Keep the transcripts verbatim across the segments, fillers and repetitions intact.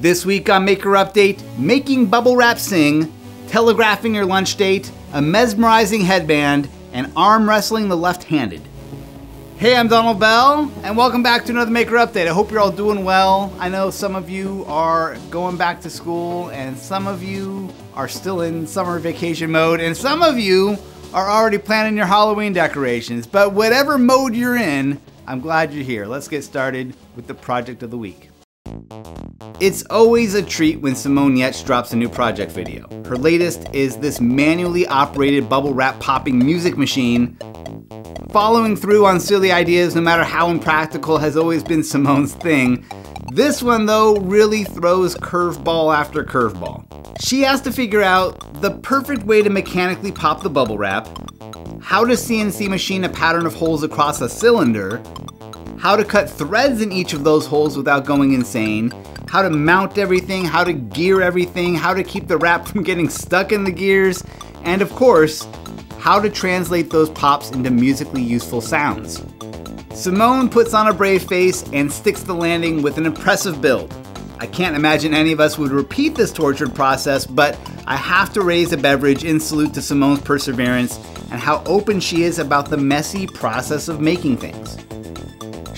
This week on Maker Update, making bubble wrap sing, telegraphing your lunch date, a mesmerizing headband, and arm wrestling the left-handed. Hey, I'm Donald Bell, and welcome back to another Maker Update. I hope you're all doing well. I know some of you are going back to school, and some of you are still in summer vacation mode, and some of you are already planning your Halloween decorations. But whatever mode you're in, I'm glad you're here. Let's get started with the project of the week. It's always a treat when Simone Giertz drops a new project video. Her latest is this manually operated bubble wrap popping music machine. Following through on silly ideas, no matter how impractical, has always been Simone's thing. This one though really throws curveball after curveball. She has to figure out the perfect way to mechanically pop the bubble wrap, how to C N C machine a pattern of holes across a cylinder, how to cut threads in each of those holes without going insane, how to mount everything, how to gear everything, how to keep the wrap from getting stuck in the gears, and of course, how to translate those pops into musically useful sounds. Simone puts on a brave face and sticks the landing with an impressive build. I can't imagine any of us would repeat this tortured process, but I have to raise a beverage in salute to Simone's perseverance and how open she is about the messy process of making things.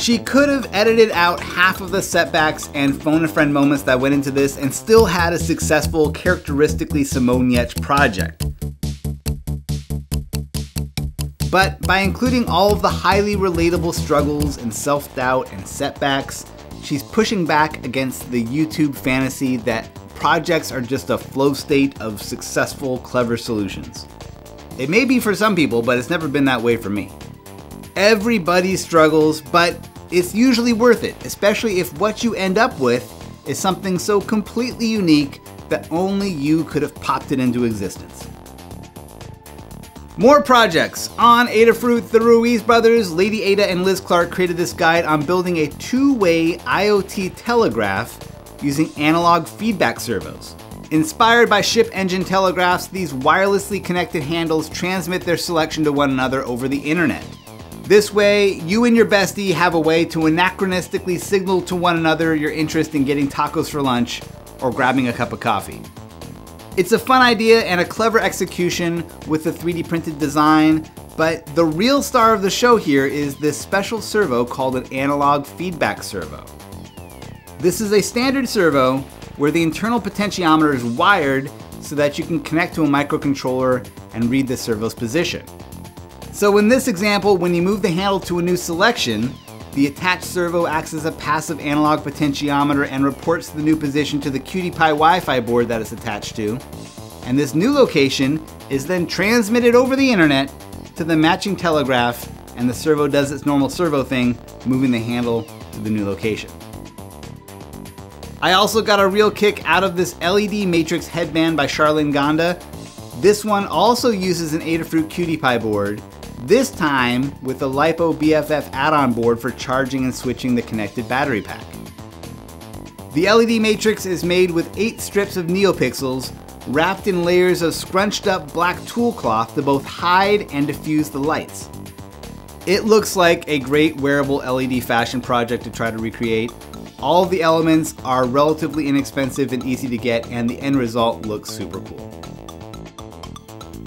She could have edited out half of the setbacks and phone-a-friend moments that went into this and still had a successful, characteristically Simone Giertz project. But by including all of the highly relatable struggles and self-doubt and setbacks, she's pushing back against the YouTube fantasy that projects are just a flow state of successful, clever solutions. It may be for some people, but it's never been that way for me. Everybody struggles, but it's usually worth it, especially if what you end up with is something so completely unique that only you could have popped it into existence. More projects. On Adafruit, the Ruiz Brothers, Lady Ada, and Liz Clark created this guide on building a two-way IoT telegraph using analog feedback servos. Inspired by ship engine telegraphs, these wirelessly connected handles transmit their selection to one another over the internet. This way, you and your bestie have a way to anachronistically signal to one another your interest in getting tacos for lunch or grabbing a cup of coffee. It's a fun idea and a clever execution with the three D printed design, but the real star of the show here is this special servo called an analog feedback servo. This is a standard servo where the internal potentiometer is wired so that you can connect to a microcontroller and read the servo's position. So in this example, when you move the handle to a new selection, the attached servo acts as a passive analog potentiometer and reports the new position to the Q T Py Wi-Fi board that it's attached to. And this new location is then transmitted over the internet to the matching telegraph, and the servo does its normal servo thing, moving the handle to the new location. I also got a real kick out of this L E D matrix headband by Charlyn Gonda. This one also uses an Adafruit Q T Py board, this time with the LiPo B F F add-on board for charging and switching the connected battery pack. The L E D matrix is made with eight strips of NeoPixels wrapped in layers of scrunched up black tulle cloth to both hide and diffuse the lights. It looks like a great wearable L E D fashion project to try to recreate. All of the elements are relatively inexpensive and easy to get, and the end result looks super cool.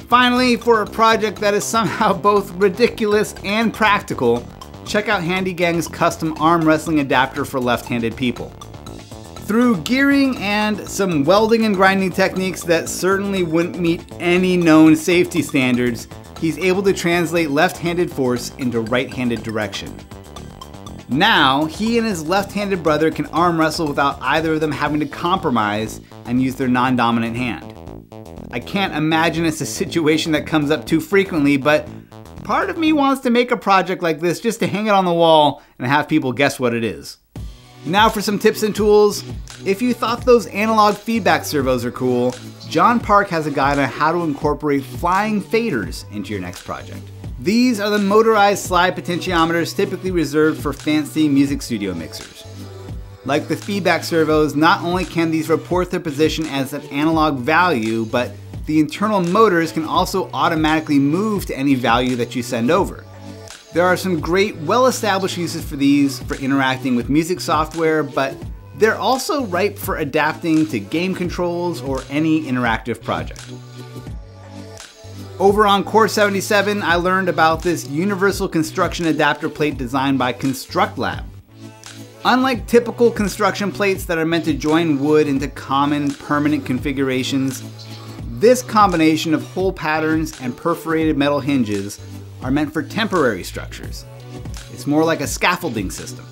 Finally, for a project that is somehow both ridiculous and practical, check out Handy Gang's custom arm wrestling adapter for left-handed people. Through gearing and some welding and grinding techniques that certainly wouldn't meet any known safety standards, he's able to translate left-handed force into right-handed direction. Now, he and his left-handed brother can arm wrestle without either of them having to compromise and use their non-dominant hand. I can't imagine it's a situation that comes up too frequently, but part of me wants to make a project like this just to hang it on the wall and have people guess what it is. Now for some tips and tools. If you thought those analog feedback servos are cool, John Park has a guide on how to incorporate flying faders into your next project. These are the motorized slide potentiometers typically reserved for fancy music studio mixers. Like the feedback servos, not only can these report their position as an analog value, but the internal motors can also automatically move to any value that you send over. There are some great, well-established uses for these for interacting with music software, but They're also ripe for adapting to game controls or any interactive project. Over on Core seventy-seven, I learned about this universal construction adapter plate designed by ConstructLab. Unlike typical construction plates that are meant to join wood into common permanent configurations, this combination of hole patterns and perforated metal hinges are meant for temporary structures. It's more like a scaffolding system.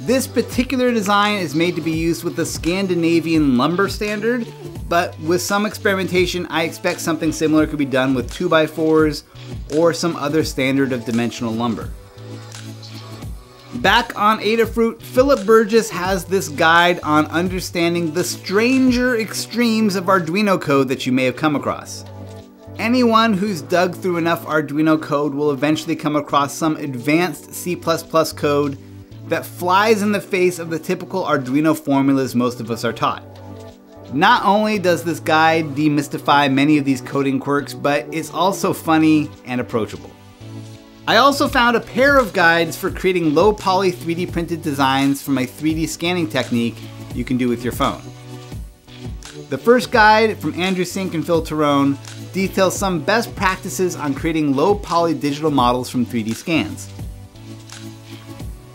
This particular design is made to be used with the Scandinavian lumber standard, but with some experimentation, I expect something similar could be done with two by fours or some other standard of dimensional lumber. Back on Adafruit, Philip Burgess has this guide on understanding the stranger extremes of Arduino code that you may have come across. Anyone who's dug through enough Arduino code will eventually come across some advanced C plus plus code that flies in the face of the typical Arduino formulas most of us are taught. Not only does this guide demystify many of these coding quirks, but it's also funny and approachable. I also found a pair of guides for creating low poly three D printed designs from a three D scanning technique you can do with your phone. The first guide, from Andrew Sink and Phil Torrone, details some best practices on creating low poly digital models from three D scans.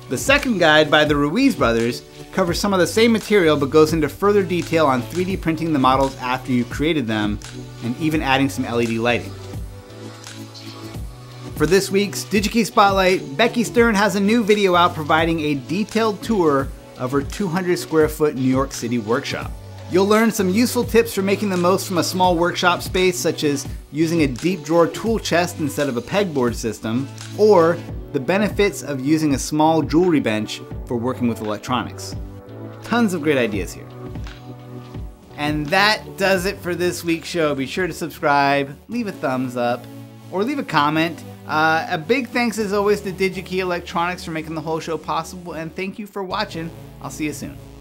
The second guide, by the Ruiz Brothers, covers some of the same material but goes into further detail on three D printing the models after you've created them and even adding some L E D lighting. For this week's DigiKey Spotlight, Becky Stern has a new video out providing a detailed tour of her two hundred square foot New York City workshop. You'll learn some useful tips for making the most from a small workshop space, such as using a deep drawer tool chest instead of a pegboard system, or the benefits of using a small jewelry bench for working with electronics. Tons of great ideas here. And that does it for this week's show. Be sure to subscribe, leave a thumbs up, or leave a comment. Uh, a big thanks as always to DigiKey Electronics for making the whole show possible, and thank you for watching. I'll see you soon.